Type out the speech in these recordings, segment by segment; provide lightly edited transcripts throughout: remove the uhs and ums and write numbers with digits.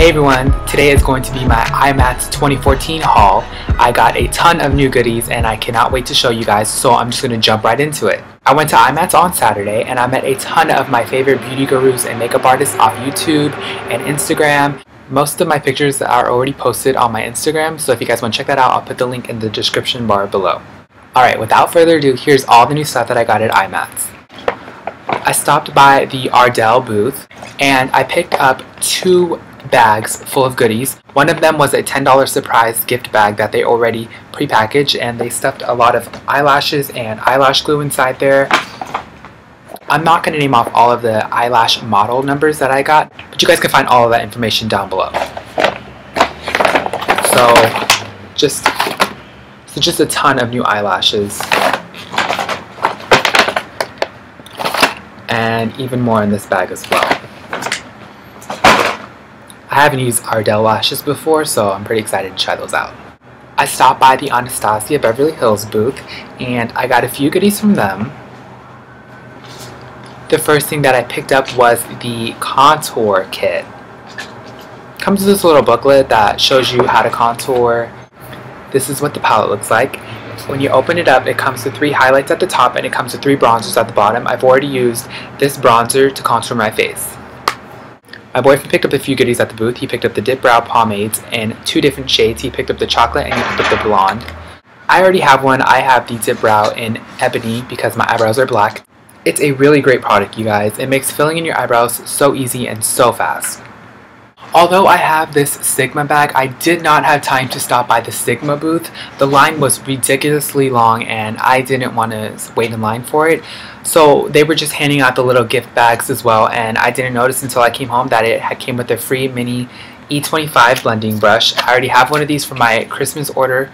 Hey everyone, today is going to be my IMATS 2014 haul. I got a ton of new goodies and I cannot wait to show you guys, so I'm just going to jump right into it. I went to IMATS on Saturday and I met a ton of my favorite beauty gurus and makeup artists off YouTube and Instagram. Most of my pictures are already posted on my Instagram, so if you guys want to check that out, I'll put the link in the description bar below. Alright, without further ado, here's all the new stuff that I got at IMATS. I stopped by the Ardell booth and I picked up two bags full of goodies. One of them was a $10 surprise gift bag that they already prepackaged, and they stuffed a lot of eyelashes and eyelash glue inside there. I'm not going to name off all of the eyelash model numbers that I got, but you guys can find all of that information down below. So just a ton of new eyelashes. And even more in this bag as well. I haven't used Ardell lashes before, so I'm pretty excited to try those out. I stopped by the Anastasia Beverly Hills booth and I got a few goodies from them. The first thing that I picked up was the contour kit. Comes with this little booklet that shows you how to contour. This is what the palette looks like. When you open it up, it comes with three highlights at the top and it comes with three bronzers at the bottom. I've already used this bronzer to contour my face. My boyfriend picked up a few goodies at the booth. He picked up the Dip Brow pomades in two different shades. He picked up the chocolate and he picked up the blonde. I already have one. I have the Dip Brow in ebony because my eyebrows are black. It's a really great product, you guys. It makes filling in your eyebrows so easy and so fast. Although I have this Sigma bag, I did not have time to stop by the Sigma booth. The line was ridiculously long and I didn't want to wait in line for it. So they were just handing out the little gift bags as well, and I didn't notice until I came home that it came with a free mini E25 blending brush. I already have one of these for my Christmas order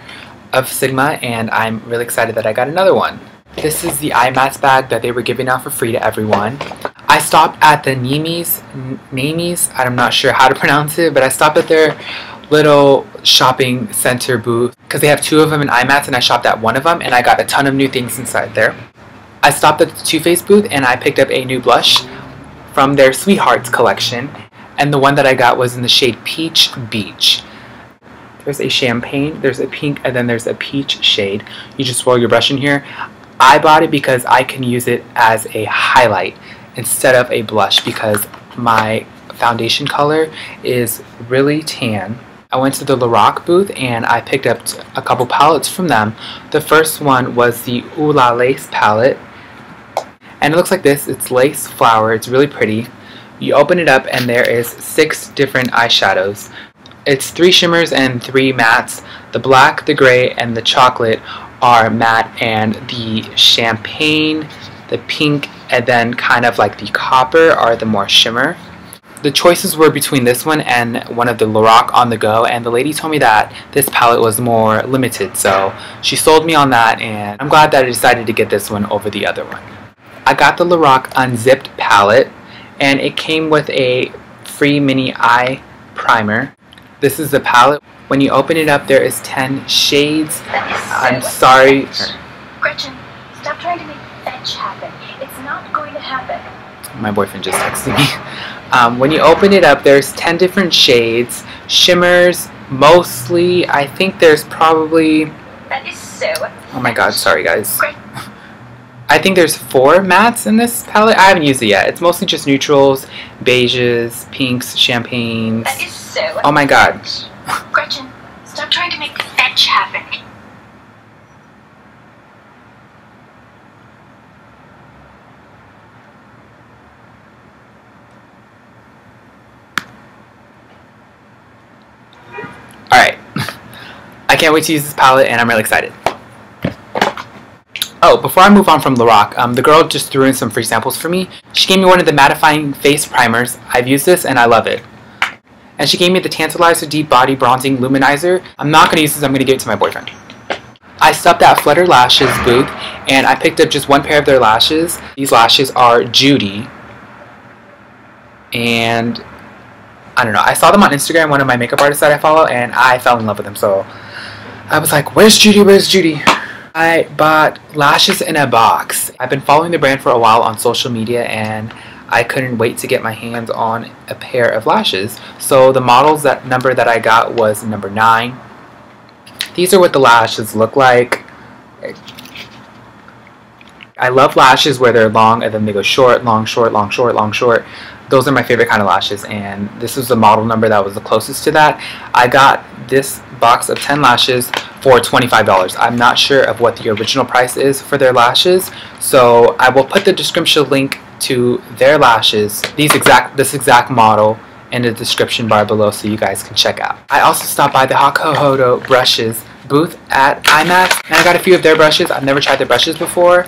of Sigma and I'm really excited that I got another one. This is the IMATS bag that they were giving out for free to everyone. I stopped at the Nimi's, I'm not sure how to pronounce it, but I stopped at their little shopping center booth because they have two of them in IMATS, and I shopped at one of them and I got a ton of new things inside there. I stopped at the Too Faced booth and I picked up a new blush from their Sweethearts collection, and the one that I got was in the shade Peach Beach. There's a champagne, there's a pink, and then there's a peach shade. You just roll your brush in here. I bought it because I can use it as a highlight instead of a blush because my foundation color is really tan. I went to the Lorac booth and I picked up a couple palettes from them. The first one was the Ooh La Lace palette, and it looks like this. It's lace flower. It's really pretty. You open it up and there is 6 different eyeshadows. It's 3 shimmers and 3 mattes. The black, the gray, and the chocolate are matte, and the champagne, the pink, and then kind of like the copper are the more shimmer. The choices were between this one and one of the Lorac On The Go, and the lady told me that this palette was more limited, so she sold me on that, and I'm glad that I decided to get this one over the other one. I got the Lorac Unzipped palette and it came with a free mini eye primer. This is the palette. When you open it up, there is 10 shades. I'm sorry. Gretchen, stop trying to make fetch happen. It's not going to happen. My boyfriend just texted me. When you open it up, there's 10 different shades. Shimmers, mostly. I think there's probably... That is so... Oh my god, sorry guys. I think there's 4 mattes in this palette. I haven't used it yet. It's mostly just neutrals, beiges, pinks, champagnes. That is so... Oh my god. Gretchen, stop trying to make the fetch happen. Alright. I can't wait to use this palette and I'm really excited. Oh, before I move on from Lorac, the girl just threw in some free samples for me. She gave me one of the mattifying face primers. I've used this and I love it. And she gave me the Tantalizer Deep Body Bronzing Luminizer. I'm not going to use this, I'm going to give it to my boyfriend. I stopped at Flutter Lashes booth and I picked up just one pair of their lashes. These lashes are Judy. And I don't know, I saw them on Instagram, one of my makeup artists that I follow, and I fell in love with them. So I was like, where's Judy, where's Judy? I bought lashes in a box. I've been following the brand for a while on social media and I couldn't wait to get my hands on a pair of lashes. So the models that I got was number 9. These are what the lashes look like. I love lashes where they're long and then they go short, long, short, long, short, long, short. Those are my favorite kind of lashes, and this was the model number that was the closest to that. I got this box of 10 lashes for $25. I'm not sure of what the original price is for their lashes, so I will put the description link to their lashes, this exact model, in the description bar below so you guys can check out. I also stopped by the Hakuhodo brushes booth at IMATS, and I got a few of their brushes. I've never tried their brushes before.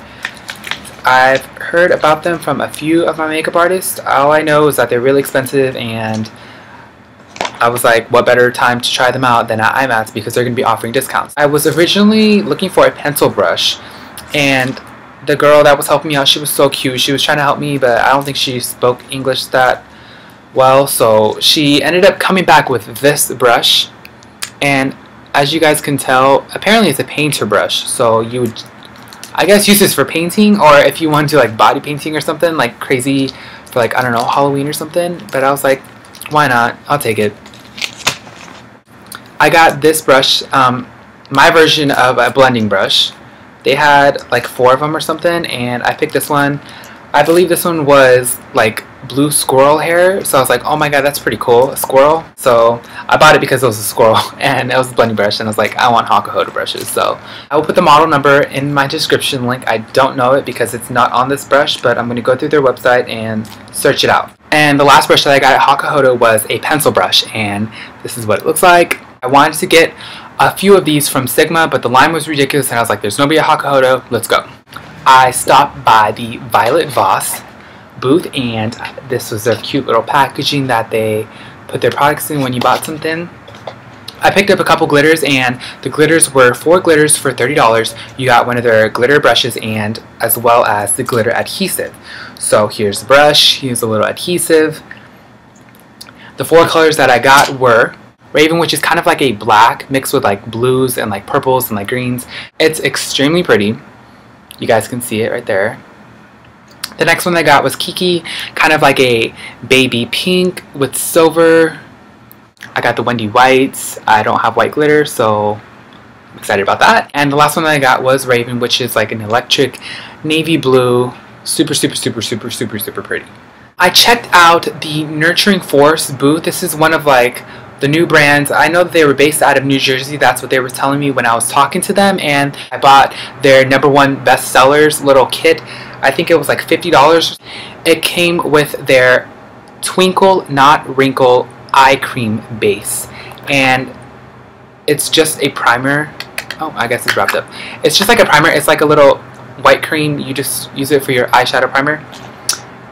I've heard about them from a few of my makeup artists. All I know is that they're really expensive, and I was like, what better time to try them out than at IMATS because they're going to be offering discounts. I was originally looking for a pencil brush, and the girl that was helping me out, she was so cute. She was trying to help me, but I don't think she spoke English that well, so she ended up coming back with this brush, and as you guys can tell, apparently it's a painter brush, so you would, I guess, use this for painting, or if you want to like body painting or something like crazy for like, I don't know, Halloween or something. But I was like, why not? I'll take it. I got this brush, my version of a blending brush. They had like 4 of them or something, and I picked this one. I believe this one was like blue squirrel hair, so I was like, oh my god, that's pretty cool, a squirrel. So I bought it because it was a squirrel and it was a blending brush, and I was like, I want Hakuhodo brushes. So I will put the model number in my description link. I don't know it because it's not on this brush, but I'm going to go through their website and search it out. And the last brush that I got at Hakuhodo was a pencil brush, and this is what it looks like. I wanted to get a few of these from Sigma, but the line was ridiculous, and I was like, there's nobody at Hakuhodo, let's go. I stopped by the Violet Voss booth, and this was their cute little packaging that they put their products in when you bought something. I picked up a couple glitters, and the glitters were 4 glitters for $30. You got one of their glitter brushes and as well as the glitter adhesive. So here's the brush, here's a little adhesive. The 4 colors that I got were Raven, which is kind of like a black mixed with like blues and like purples and like greens. It's extremely pretty. You guys can see it right there. The next one I got was Kiki, kind of like a baby pink with silver. I got the Wendy Whites. I don't have white glitter, so I'm excited about that. And the last one that I got was Raven, which is like an electric navy blue. Super, super, super, super, super, super pretty. I checked out the Nurturing Force booth. This is one of like the new brands. I know that they were based out of New Jersey. That's what they were telling me when I was talking to them, and I bought their number 1 bestsellers little kit. I think it was like $50. It came with their Twinkle Not Wrinkle eye cream base, and it's just a primer. Oh, I guess it's wrapped up. It's just like a primer. It's like a little white cream. You just use it for your eyeshadow primer.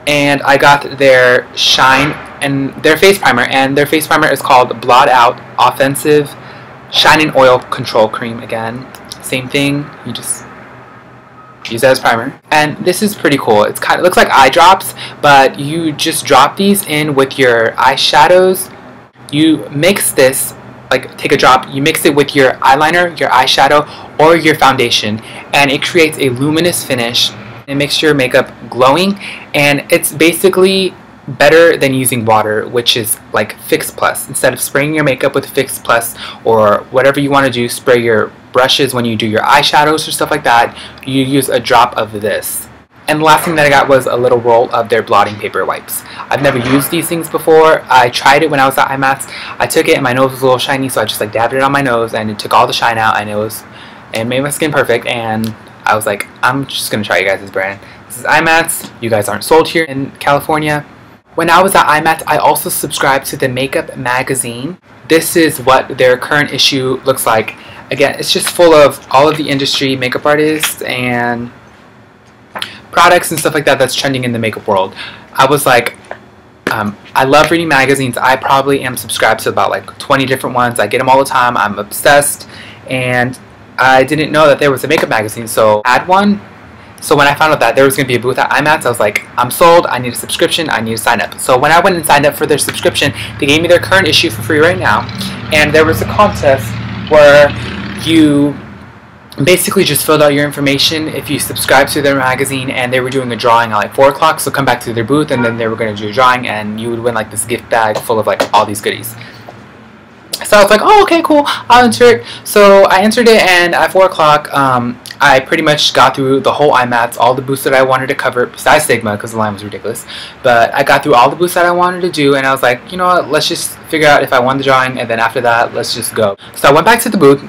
And I got their shine and their face primer, and their face primer is called Blot Out Offensive Shine and Oil Control Cream. Again, same thing, you just use that as primer. And this is pretty cool. It's kind of, it looks like eye drops, but you just drop these in with your eyeshadows. You mix this, like take a drop, you mix it with your eyeliner, your eyeshadow, or your foundation, and it creates a luminous finish. It makes your makeup glowing, and it's basically better than using water, which is like Fix Plus. Instead of spraying your makeup with Fix Plus or whatever you want to do, spray your brushes when you do your eyeshadows or stuff like that, you use a drop of this. And the last thing that I got was a little roll of their blotting paper wipes. I've never used these things before. I tried it when I was at IMATS. I took it and my nose was a little shiny, so I just like dabbed it on my nose, and it took all the shine out, and it made my skin perfect, and I was like, I'm just gonna try you guys' brand. This is IMATS. You guys aren't sold here in California. When I was at IMATS, I also subscribed to the Makeup Magazine. This is what their current issue looks like. Again, it's just full of all of the industry makeup artists and products and stuff like that that's trending in the makeup world. I was like, I love reading magazines. I probably am subscribed to about like 20 different ones. I get them all the time. I'm obsessed, and I didn't know that there was a makeup magazine, so I had one. So when I found out that there was going to be a booth at IMATS, I was like, I'm sold, I need a subscription, I need to sign up. So when I went and signed up for their subscription, they gave me their current issue for free right now, and there was a contest where you basically just filled out your information. If you subscribe to their magazine, and they were doing a drawing at like 4 o'clock, so come back to their booth and then they were going to do a drawing and you would win like this gift bag full of like all these goodies. So I was like, oh, okay, cool, I'll enter it. So I entered it, and at 4 o'clock, I pretty much got through the whole IMATS, all the booths that I wanted to cover, besides Sigma, because the line was ridiculous. But I got through all the booths that I wanted to do, and I was like, you know what, let's just figure out if I won the drawing, and then after that, let's just go. So I went back to the booth,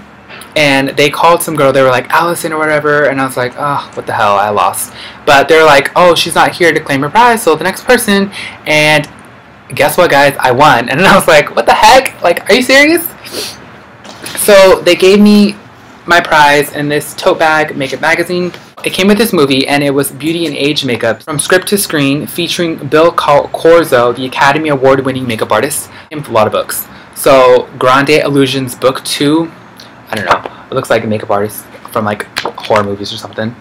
and they called some girl. They were like, Allison or whatever, and I was like, oh, what the hell, I lost. But they were like, oh, she's not here to claim her prize, so the next person, and guess what, guys, I won. And then I was like, what the heck, like, are you serious? So they gave me my prize in this tote bag makeup magazine. It came with this movie, and it was Beauty and Age Makeup, From Script to Screen, featuring Bill Corzo, the Academy Award winning makeup artist, and a lot of books. So Grande Illusions Book 2, I don't know, it looks like a makeup artist from like horror movies or something,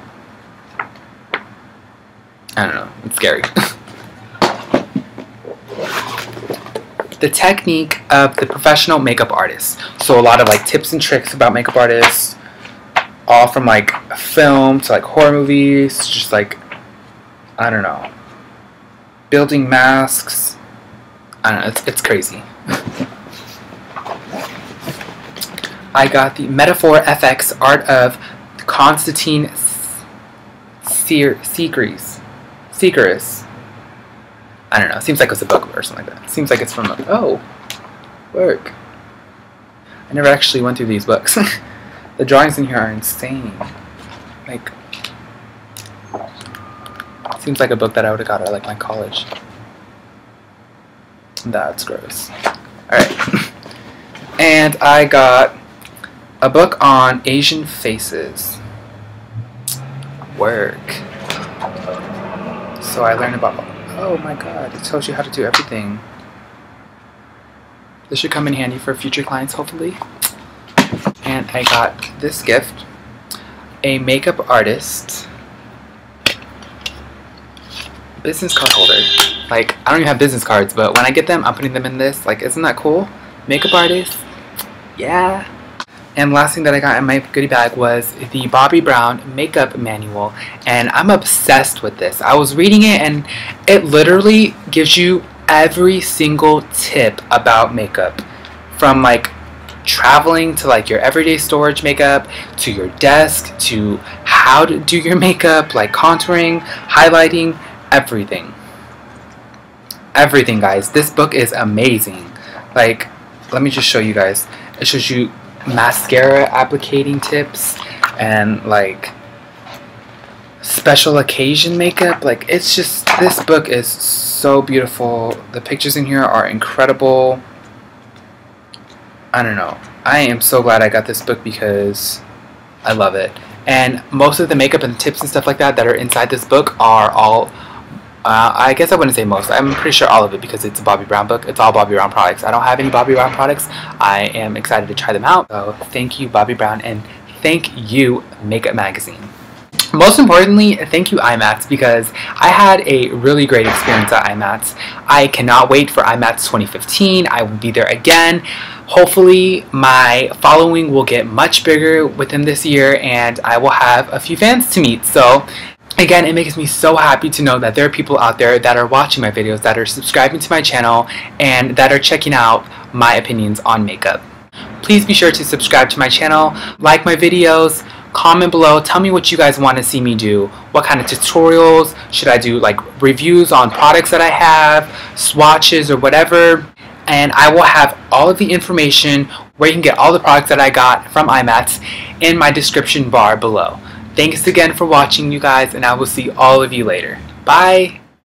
I don't know, it's scary. The Technique of the Professional Makeup Artist. So a lot of like tips and tricks about makeup artists, all from like film to like horror movies, just like, I don't know, building masks, I don't know, it's crazy. I got the Metaphor FX Art of Constantine Seekers. I don't know, it seems like it's a book or something like that. It seems like it's from, like, oh, work. I never actually went through these books. The drawings in here are insane. Like, it seems like a book that I would have got at, like, my college. That's gross. Alright. And I got a book on Asian faces. Work. So I learned about... Oh my god, it tells you how to do everything. This should come in handy for future clients, hopefully. And I got this gift, a makeup artist business card holder. Like, I don't even have business cards, but when I get them, I'm putting them in this. Like, isn't that cool? Makeup artist, yeah. And last thing that I got in my goodie bag was the Bobbi Brown Makeup Manual. And I'm obsessed with this. I was reading it, and it literally gives you every single tip about makeup. From like traveling to like your everyday storage makeup, to your desk, to how to do your makeup, like contouring, highlighting, everything. Everything, guys. This book is amazing. Like, let me just show you guys. It shows you mascara applicating tips and like special occasion makeup. Like, it's just, this book is so beautiful. The pictures in here are incredible. I don't know, I am so glad I got this book because I love it. And most of the makeup and tips and stuff like that that are inside this book are all I guess I wouldn't say most. I'm pretty sure all of it, because it's a Bobbi Brown book. It's all Bobbi Brown products. I don't have any Bobbi Brown products. I am excited to try them out. So thank you, Bobbi Brown, and thank you, Makeup Magazine. Most importantly, thank you, IMATS, because I had a really great experience at IMATS. I cannot wait for IMATS 2015. I will be there again. Hopefully, my following will get much bigger within this year, and I will have a few fans to meet. So... again, it makes me so happy to know that there are people out there that are watching my videos, that are subscribing to my channel, and that are checking out my opinions on makeup. Please be sure to subscribe to my channel, like my videos, comment below, tell me what you guys want to see me do. What kind of tutorials, should I do like reviews on products that I have, swatches or whatever. And I will have all of the information where you can get all the products that I got from IMATS in my description bar below. Thanks again for watching, you guys, and I will see all of you later. Bye!